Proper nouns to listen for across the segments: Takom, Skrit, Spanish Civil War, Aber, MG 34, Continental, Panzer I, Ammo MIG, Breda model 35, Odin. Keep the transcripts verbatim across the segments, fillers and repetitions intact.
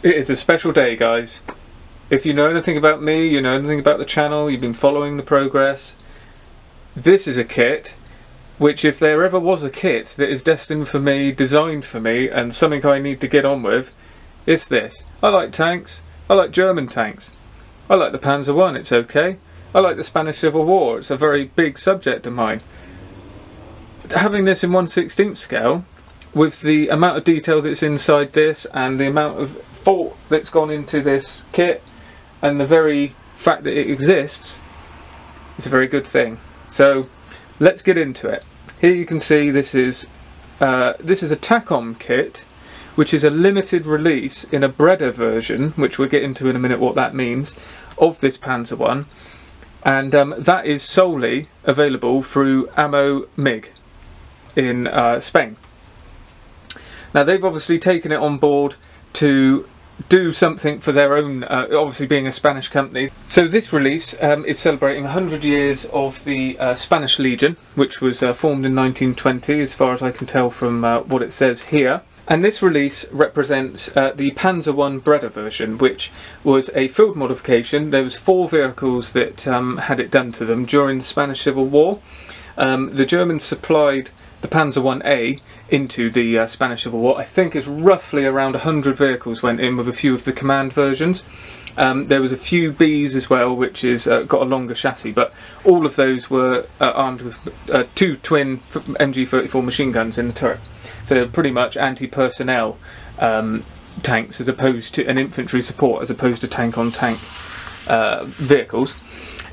It is a special day, guys. If you know anything about me, you know anything about the channel, you've been following the progress. This is a kit, which if there ever was a kit that is destined for me, designed for me, and something I need to get on with, it's this. I like tanks. I like German tanks. I like the Panzer one, it's okay. I like the Spanish Civil War, it's a very big subject of mine. Having this in one sixteenth scale, with the amount of detail that's inside this and the amount of thought that's gone into this kit and the very fact that it exists, it's a very good thing. So let's get into it. Here you can see this is uh, this is a Takom kit, which is a limited release in a Breda version, which we'll get into in a minute what that means, of this Panzer one, and um, that is solely available through Ammo M I G in uh, Spain. Now they've obviously taken it on board to do something for their own, uh, obviously being a Spanish company. So this release um, is celebrating one hundred years of the uh, Spanish Legion, which was uh, formed in nineteen twenty, as far as I can tell from uh, what it says here. And this release represents uh, the Panzer one Breda version, which was a field modification. There was four vehicles that um, had it done to them during the Spanish Civil War. Um, the Germans supplied the Panzer one A into the uh, Spanish Civil War. I think it's roughly around one hundred vehicles went in, with a few of the command versions. Um, there was a few Bs as well, which is uh, got a longer chassis, but all of those were uh, armed with uh, two twin M G thirty-four machine guns in the turret. So they're pretty much anti-personnel um, tanks, as opposed to an infantry support, as opposed to tank-on-tank uh, vehicles.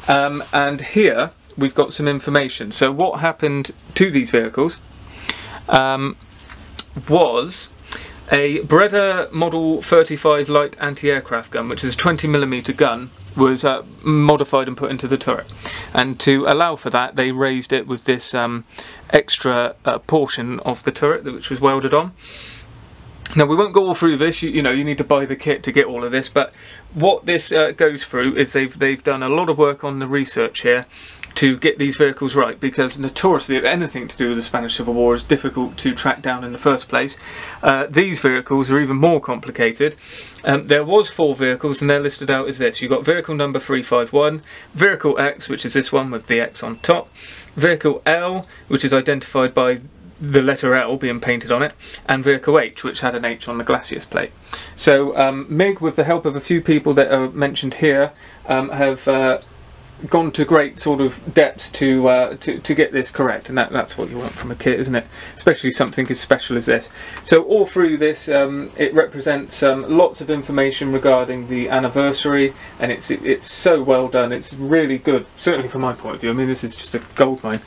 Um, and here we've got some information. So what happened to these vehicles um, was a Breda model thirty-five light anti-aircraft gun, which is a twenty millimeter gun, was uh, modified and put into the turret. And to allow for that, they raised it with this um, extra uh, portion of the turret, which was welded on. Now we won't go all through this, you, you know, you need to buy the kit to get all of this, but what this uh, goes through is they've, they've done a lot of work on the research here to get these vehicles right, because notoriously anything to do with the Spanish Civil War is difficult to track down in the first place. Uh, these vehicles are even more complicated. Um, there was four vehicles and they're listed out as this. You've got vehicle number three five one, vehicle X, which is this one with the X on top, vehicle L, which is identified by the letter L being painted on it, and vehicle H, which had an H on the glacius plate. So um, M I G, with the help of a few people that are mentioned here, um, have uh, gone to great sort of depths to uh, to, to get this correct, and that, that's what you want from a kit, isn't it? Especially something as special as this. So all through this, um, it represents um, lots of information regarding the anniversary, and it's it, it's so well done. It's really good, certainly from my point of view. I mean, this is just a goldmine.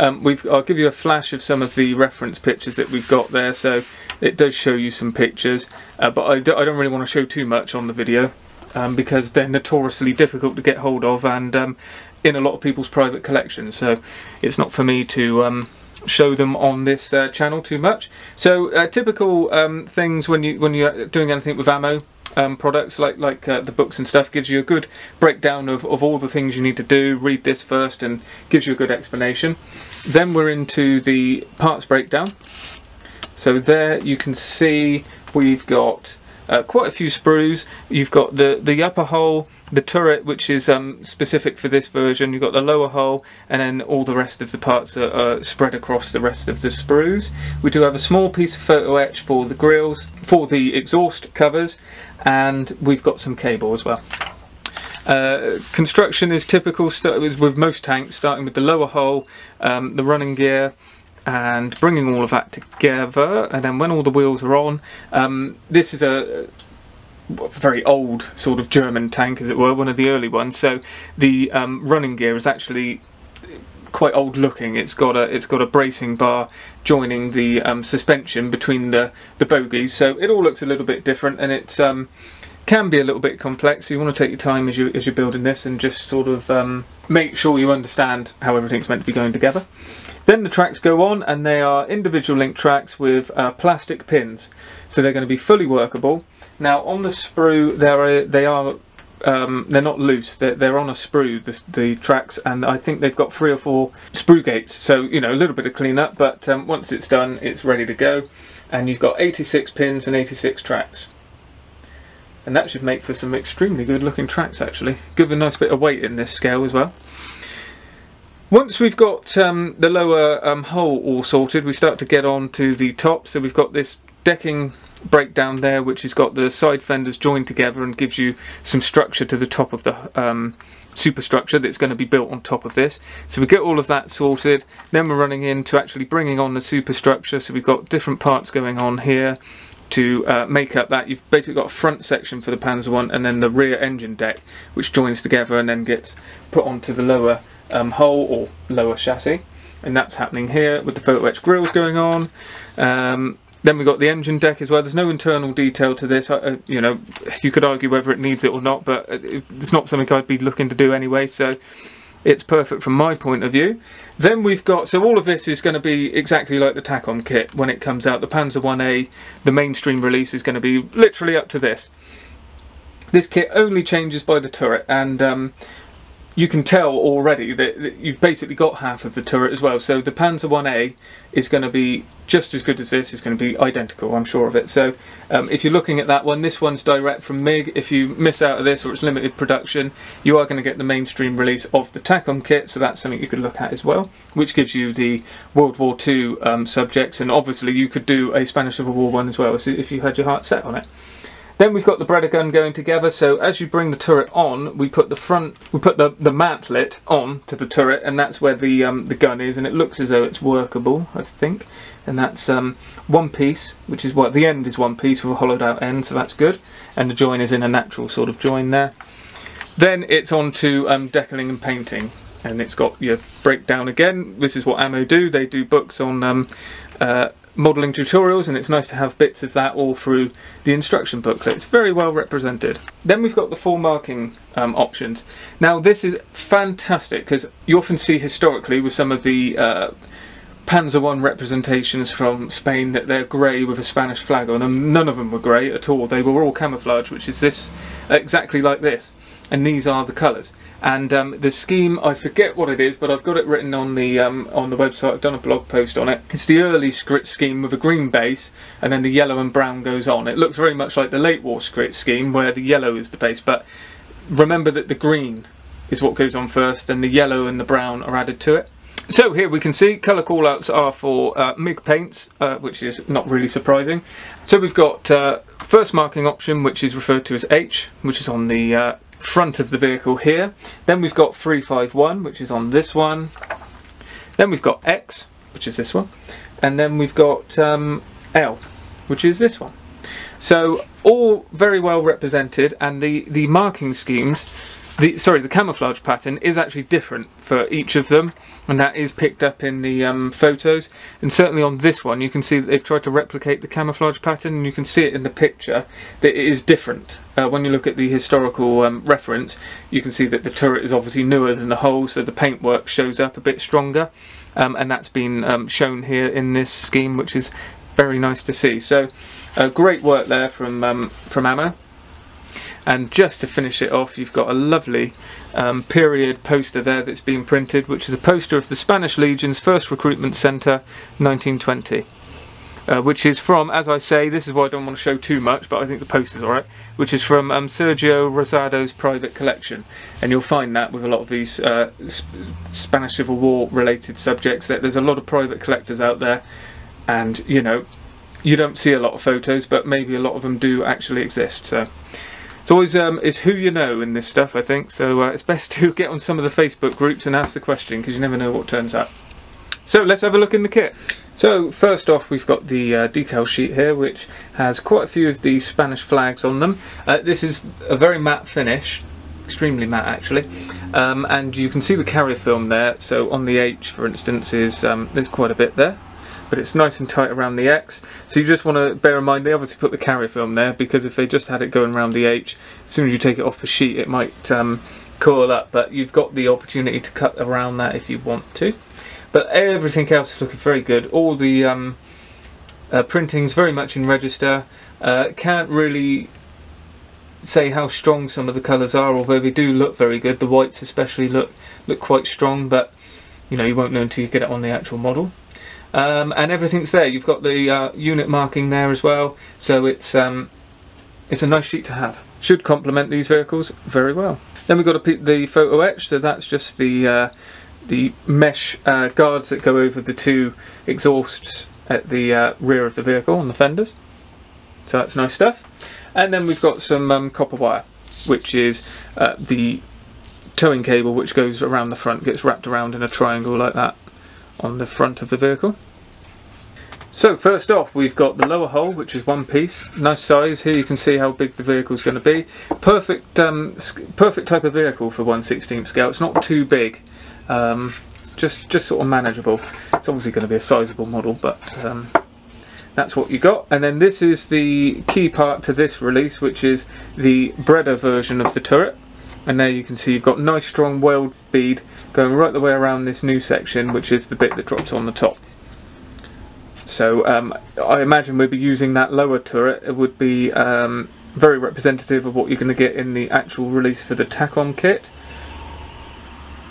Um, we've, I'll give you a flash of some of the reference pictures that we've got there, so it does show you some pictures, uh, but I, do, I don't really want to show too much on the video, um, because they're notoriously difficult to get hold of, and um, in a lot of people's private collections, so it's not for me to um, show them on this uh, channel too much. So uh, typical um, things when, you, when you're doing anything with ammo, Um, products like like uh, the books and stuff, gives you a good breakdown of, of all the things you need to do. Read this first and gives you a good explanation. Then we're into the parts breakdown. So there you can see we've got uh, quite a few sprues. You've got the, the upper hull, the turret, which is um, specific for this version. You've got the lower hull, and then all the rest of the parts are uh, spread across the rest of the sprues. We do have a small piece of photo etch for the grills, for the exhaust covers, and we've got some cable as well. Uh, construction is typical with most tanks, starting with the lower hull, um, the running gear, and bringing all of that together. And then when all the wheels are on, um, this is a very old sort of German tank, as it were, one of the early ones, so the um, running gear is actually quite old looking. It's got a it's got a bracing bar joining the um, suspension between the the bogies, so it all looks a little bit different, and it um, can be a little bit complex, so you want to take your time as, you, as you're building this, and just sort of um, make sure you understand how everything's meant to be going together. Then the tracks go on, and they are individual link tracks with uh, plastic pins, so they're going to be fully workable. Now on the sprue, there are, they are um, they're not loose. They're, they're on a sprue, the, the tracks, and I think they've got three or four sprue gates. So you know, a little bit of cleanup, but um, once it's done, it's ready to go. And you've got eighty-six pins and eighty-six tracks. and that should make for some extremely good looking tracks actually. Give a nice bit of weight in this scale as well. Once we've got um, the lower um, hull all sorted, we start to get on to the top. So we've got this decking breakdown there, which has got the side fenders joined together and gives you some structure to the top of the um, superstructure that's going to be built on top of this. So we get all of that sorted, then we're running into actually bringing on the superstructure. So we've got different parts going on here to uh, make up that. You've basically got a front section for the Panzer one and then the rear engine deck, which joins together and then gets put onto the lower Um, hull or lower chassis, and that's happening here with the photo etch grills going on. Um, then we've got the engine deck as well. There's no internal detail to this. I, uh, you know, you could argue whether it needs it or not, but it's not something I'd be looking to do anyway, so it's perfect from my point of view. Then we've got, so all of this is going to be exactly like the Takom kit when it comes out. The Panzer one A, the mainstream release, is going to be literally up to this. This kit only changes by the turret, and um, you can tell already that you've basically got half of the turret as well. So the Panzer one A is going to be just as good as this. It's going to be identical, I'm sure of it. So um, if you're looking at that one, this one's direct from MIG. If you miss out of this or it's limited production, you are going to get the mainstream release of the Takom kit. So that's something you could look at as well, which gives you the World War Two um, subjects. And obviously you could do a Spanish Civil War one as well if you had your heart set on it. Then we've got the Breda gun going together. So as you bring the turret on, we put the front, we put the, the mantlet on to the turret, and that's where the um, the gun is, and it looks as though it's workable, I think. And that's um, one piece, which is what the end is one piece with a hollowed out end, so that's good. And the join is in a natural sort of join there. Then it's on to um, decaling and painting, and it's got your breakdown again. This is what Ammo do. They do books on Um, uh, modelling tutorials, and it's nice to have bits of that all through the instruction booklet. It's very well represented. Then we've got the full marking um, options. Now this is fantastic because you often see historically with some of the uh, Panzer one representations from Spain that they're grey with a Spanish flag on, and none of them were grey at all. They were all camouflage, which is this exactly like this, and these are the colours. And um, the scheme, I forget what it is, but I've got it written on the um, on the website. I've done a blog post on it. It's the early Skrit scheme with a green base, and then the yellow and brown goes on. It looks very much like the late war Skrit scheme, where the yellow is the base, but remember that the green is what goes on first, and the yellow and the brown are added to it. So here we can see colour callouts are for uh, MIG paints, uh, which is not really surprising. So we've got uh, first marking option, which is referred to as H, which is on the uh, front of the vehicle here. Then we've got three five one, which is on this one. Then we've got X, which is this one, and then we've got um, L, which is this one. So all very well represented, and the the marking schemes, the sorry the camouflage pattern is actually different for each of them, and that is picked up in the um, photos. And certainly on this one you can see that they've tried to replicate the camouflage pattern, and you can see it in the picture that it is different. Uh, when you look at the historical um, reference, you can see that the turret is obviously newer than the hull, so the paintwork shows up a bit stronger, um, and that's been um, shown here in this scheme, which is very nice to see. So uh, great work there from um, from Ammo. And just to finish it off, you've got a lovely um, period poster there that's been printed, which is a poster of the Spanish Legion's first recruitment centre, nineteen twenty. Uh, which is from, as I say, this is why I don't want to show too much, but I think the poster's alright, which is from um, Sergio Rosado's private collection. And you'll find that with a lot of these uh, Spanish Civil War related subjects, that there's a lot of private collectors out there, and you know, you don't see a lot of photos, but maybe a lot of them do actually exist. So it's always um, it's who you know in this stuff, I think, so uh, it's best to get on some of the Facebook groups and ask the question, because you never know what turns up. So let's have a look in the kit. So first off, we've got the uh, decal sheet here, which has quite a few of the Spanish flags on them. Uh, this is a very matte finish, extremely matte actually, um, and you can see the carrier film there. So on the H, for instance, is um, there's quite a bit there, but it's nice and tight around the X. So you just want to bear in mind they obviously put the carrier film there, because if they just had it going around the H, as soon as you take it off the sheet it might um, coil up, but you've got the opportunity to cut around that if you want to. But everything else is looking very good. All the um, uh, printing's very much in register. Uh, can't really say how strong some of the colours are, although they do look very good. The whites especially look look quite strong, but you know, you won't know until you get it on the actual model. Um, and everything's there. You've got the uh, unit marking there as well, so it's um, It's a nice sheet to have. Should complement these vehicles very well. Then we've got a, the photo etch, so that's just the uh, the mesh uh, guards that go over the two exhausts at the uh, rear of the vehicle on the fenders. So that's nice stuff. And then we've got some um, copper wire, which is uh, the towing cable which goes around the front, gets wrapped around in a triangle like that on the front of the vehicle. So first off, we've got the lower hull, which is one piece, nice size. Here you can see how big the vehicle is going to be. Perfect, um, perfect type of vehicle for one sixteenth scale. It's not too big, um, it's just just sort of manageable. It's obviously going to be a sizable model, but um, that's what you got. And then this is the key part to this release, which is the Breda version of the turret. And there you can see you've got nice strong weld bead going right the way around this new section, which is the bit that drops on the top. So um, I imagine we'll be using that lower turret. It would be um, very representative of what you're going to get in the actual release for the Takom kit.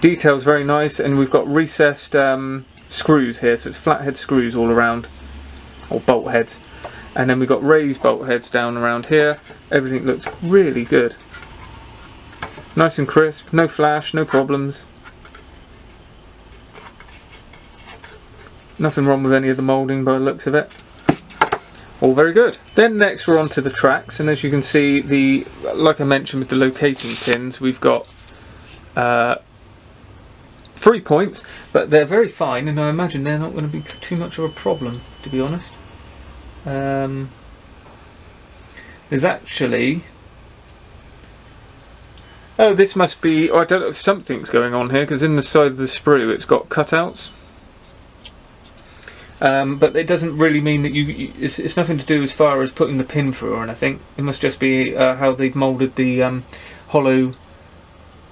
Details very nice, and we've got recessed um, screws here, so it's flathead screws all around, or bolt heads. And then we've got raised bolt heads down around here. Everything looks really good. Nice and crisp, no flash, no problems. Nothing wrong with any of the moulding by the looks of it. All very good. Then next we're on to the tracks, and as you can see, the like I mentioned with the locating pins, we've got uh, three points, but they're very fine, and I imagine they're not going to be too much of a problem, to be honest. Um, there's actually... Oh, this must be... Oh, I don't know if something's going on here, because in the side of the sprue it's got cutouts. Um, but it doesn't really mean that you, you it's, it's nothing to do as far as putting the pin through or anything. It must just be uh, how they've moulded the um, hollow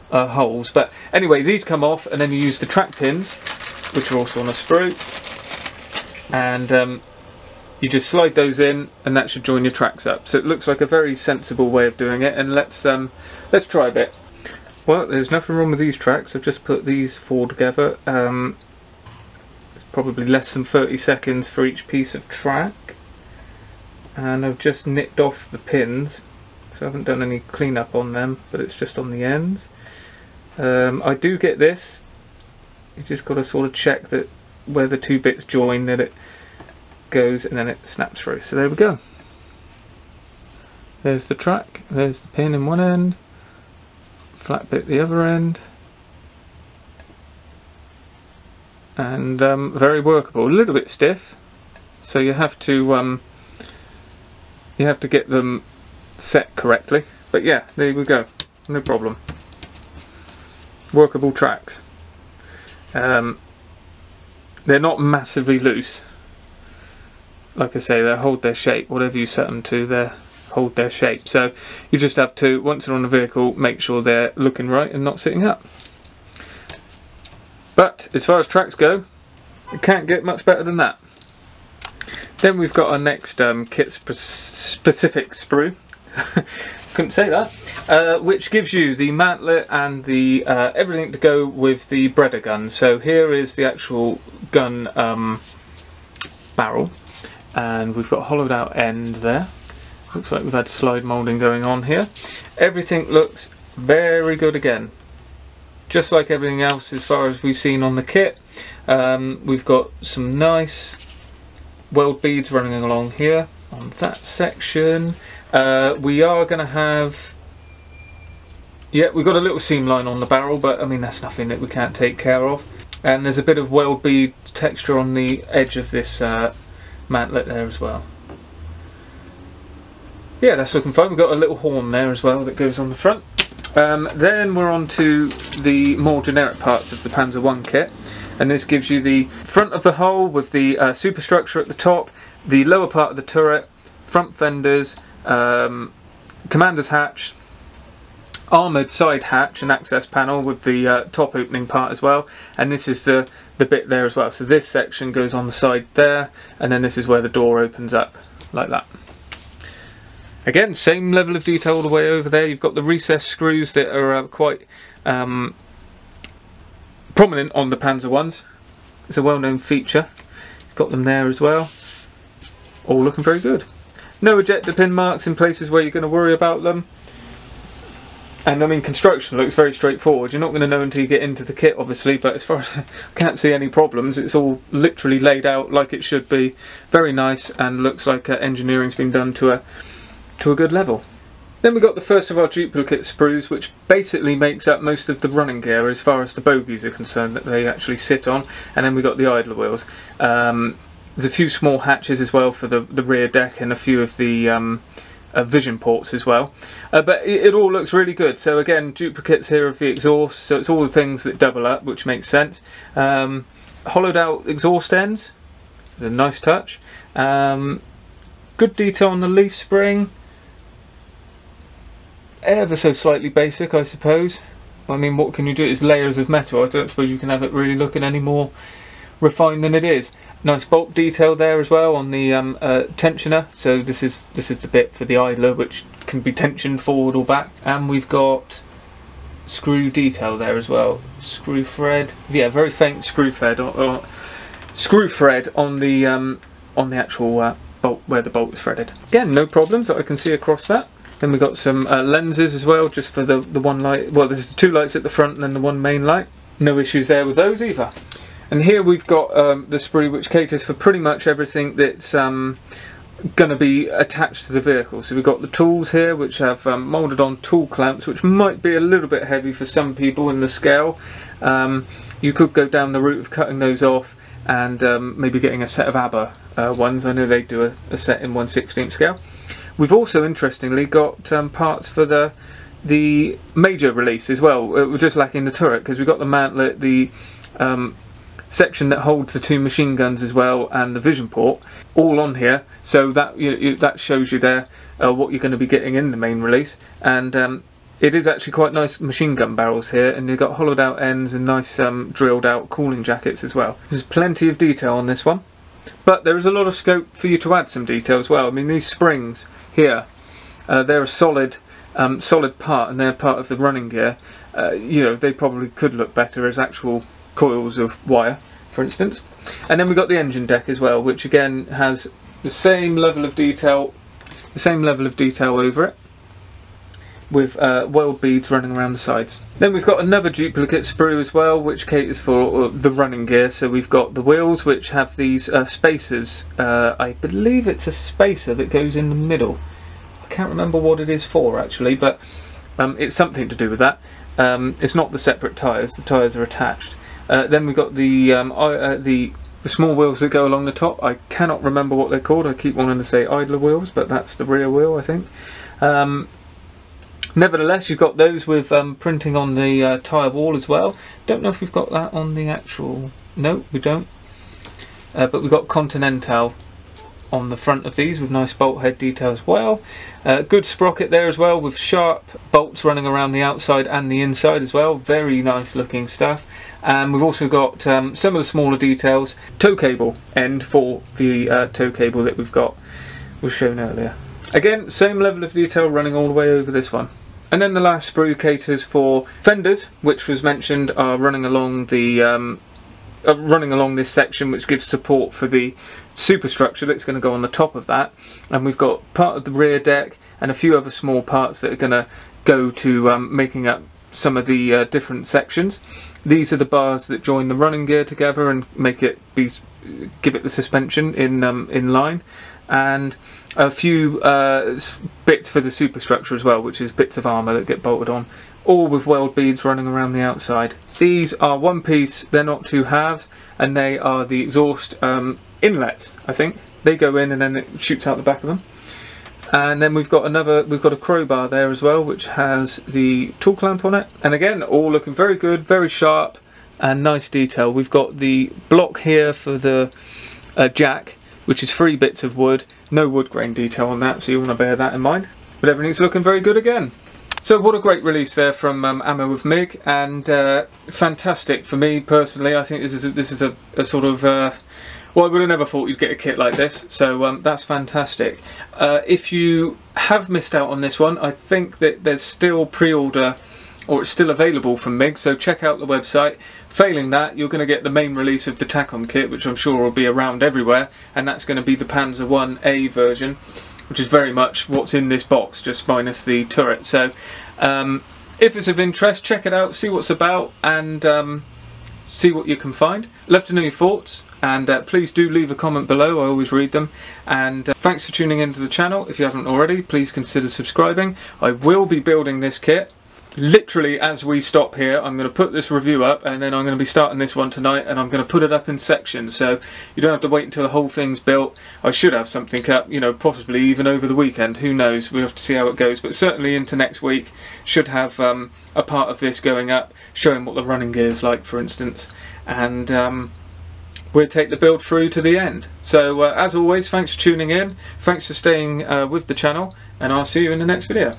uh, holes. But anyway, these come off, and then you use the track pins, which are also on a sprue, and um, you just slide those in, and that should join your tracks up. So it looks like a very sensible way of doing it, and let's um, let's try a bit. Well, there's nothing wrong with these tracks. I've just put these four together. Um, probably less than thirty seconds for each piece of track, and I've just nipped off the pins, so I haven't done any cleanup on them, but it's just on the ends. um, I do get this, you just got to sort of check that where the two bits join, that it goes and then it snaps through. So there we go, there's the track, there's the pin in one end, flat bit the other end. And um, very workable, a little bit stiff, so you have to um, you have to get them set correctly. But yeah, there we go, no problem. Workable tracks. Um, they're not massively loose. Like I say, they hold their shape. Whatever you set them to, they hold their shape. So you just have to, once they're on the vehicle, make sure they're looking right and not sitting up. But as far as tracks go, it can't get much better than that. Then we've got our next um, kit sp specific sprue, couldn't say that, uh, which gives you the mantlet and the uh, everything to go with the Breda gun. So here is the actual gun um, barrel, and we've got a hollowed out end there. Looks like we've had slide moulding going on here. Everything looks very good again. Just like everything else as far as we've seen on the kit, um, we've got some nice weld beads running along here on that section. Uh, we are going to have, yeah, we've got a little seam line on the barrel, but I mean that's nothing that we can't take care of. And there's a bit of weld bead texture on the edge of this uh, mantlet there as well. Yeah, that's looking fine. We've got a little horn there as well that goes on the front. Um, then we're on to the more generic parts of the Panzer one kit, and this gives you the front of the hull with the uh, superstructure at the top, the lower part of the turret, front fenders, um, commander's hatch, armoured side hatch and access panel with the uh, top opening part as well, and this is the, the bit there as well. So this section goes on the side there, and then this is where the door opens up, like that. Again, same level of detail all the way over there. You've got the recessed screws that are uh, quite um, prominent on the Panzer ones. It's a well-known feature. Got them there as well. All looking very good. No ejector pin marks in places where you're going to worry about them. And I mean, construction looks very straightforward. You're not going to know until you get into the kit, obviously, but as far as I can't see any problems, it's all literally laid out like it should be. Very nice, and looks like uh, engineering's been done to a, to a good level. Then we got the first of our duplicate sprues, which basically makes up most of the running gear as far as the bogies are concerned that they actually sit on. And then we got the idler wheels. Um, there's a few small hatches as well for the, the rear deck, and a few of the... Um, Uh, vision ports as well, uh, but it, it all looks really good. So again, duplicates here of the exhaust, so it's all the things that double up, which makes sense. Um, hollowed out exhaust ends, a nice touch. Um, good detail on the leaf spring, ever so slightly basic, I suppose. I mean, what can you do? It's layers of metal. I don't suppose you can have it really looking any more refined than it is. Nice bolt detail there as well on the um, uh, tensioner. So this is this is the bit for the idler which can be tensioned forward or back, and we've got screw detail there as well. Screw thread, yeah, very faint screw thread or, or screw thread on the um, on the actual uh, bolt where the bolt is threaded. Again, no problems that I can see across that. Then we've got some uh, lenses as well, just for the the one light. Well, there's two lights at the front and then the one main light. No issues there with those either. And here we've got um, the sprue which caters for pretty much everything that's um, going to be attached to the vehicle. So we've got the tools here which have um, moulded on tool clamps, which might be a little bit heavy for some people in the scale. Um, you could go down the route of cutting those off and um, maybe getting a set of Aber uh, ones. I know they do a, a set in one sixteenth scale. We've also interestingly got um, parts for the the major release as well. We're just lacking the turret because we've got the mantlet, the um, section that holds the two machine guns as well, and the vision port, all on here. So that you, you, that shows you there uh, what you're going to be getting in the main release. And um, it is actually quite nice machine gun barrels here, and you've got hollowed out ends and nice um, drilled out cooling jackets as well. There's plenty of detail on this one, but there is a lot of scope for you to add some detail as well. I mean, these springs here, uh, they're a solid um, solid part, and they're part of the running gear. Uh, you know, they probably could look better as actual coils of wire, for instance. And then we've got the engine deck as well, which again has the same level of detail the same level of detail over it, with uh, weld beads running around the sides. Then we've got another duplicate sprue as well, which caters for the running gear. So we've got the wheels, which have these uh, spacers. uh, I believe it's a spacer that goes in the middle. I can't remember what it is for actually, but um, it's something to do with that. Um, it's not the separate tyres, the tyres are attached. Uh, then we've got the, um, uh, the the small wheels that go along the top. I cannot remember what they're called. I keep wanting to say idler wheels, but that's the rear wheel, I think. Um, nevertheless, you've got those with um, printing on the uh, tyre wall as well. Don't know if we've got that on the actual... No, we don't. Uh, but we've got Continental on the front of these with nice bolt head detail as well. Uh, good sprocket there as well, with sharp bolts running around the outside and the inside as well. Very nice looking stuff. And we've also got um, some of the smaller details. Tow cable end for the uh, tow cable that we've got was shown earlier. Again, same level of detail running all the way over this one. And then the last sprue caters for fenders, which was mentioned are running along the um, uh, running along this section, which gives support for the superstructure that's going to go on the top of that. And we've got part of the rear deck and a few other small parts that are going to go to um, making up some of the uh, different sections. These are the bars that join the running gear together and make it be give it the suspension in um, in line, and a few uh, bits for the superstructure as well, which is bits of armour that get bolted on, all with weld beads running around the outside. These are one piece, they're not two halves, and they are the exhaust um, inlets, I think. They go in and then it shoots out the back of them. And then we've got another, we've got a crowbar there as well, which has the tool clamp on it. And again, all looking very good, very sharp, and nice detail. We've got the block here for the uh, jack, which is three bits of wood. No wood grain detail on that, so you want to bear that in mind. But everything's looking very good again. So what a great release there from um, Ammo M I G, and uh, fantastic for me personally. I think this is a, this is a, a sort of... Uh, well, I would have never thought you'd get a kit like this, so um, that's fantastic. Uh, if you have missed out on this one, I think that there's still pre-order, or it's still available from M I G, so check out the website. Failing that, you're going to get the main release of the Takom kit, which I'm sure will be around everywhere, and that's going to be the Panzer one A version. which is very much what's in this box, just minus the turret. So um, if it's of interest, check it out, see what's about, and um, see what you can find. Love to know your thoughts, and uh, please do leave a comment below. I always read them. And uh, thanks for tuning into the channel. If you haven't already, please consider subscribing. I will be building this kit. Literally, as we stop here, I'm going to put this review up, and then I'm going to be starting this one tonight, and I'm going to put it up in sections, so you don't have to wait until the whole thing's built. I should have something up, you know, possibly even over the weekend, who knows, we'll have to see how it goes, but certainly into next week should have um, a part of this going up, showing what the running gear is like, for instance, and um, we'll take the build through to the end. So uh, as always, thanks for tuning in, thanks for staying uh, with the channel, and I'll see you in the next video.